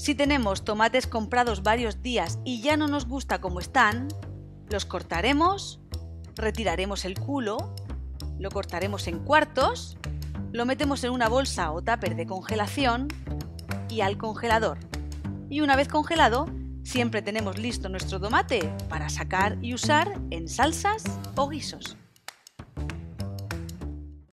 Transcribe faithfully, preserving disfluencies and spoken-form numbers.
Si tenemos tomates comprados varios días y ya no nos gusta como están, los cortaremos, retiraremos el culo, lo cortaremos en cuartos, lo metemos en una bolsa o tupper de congelación y al congelador. Y una vez congelado, siempre tenemos listo nuestro tomate para sacar y usar en salsas o guisos.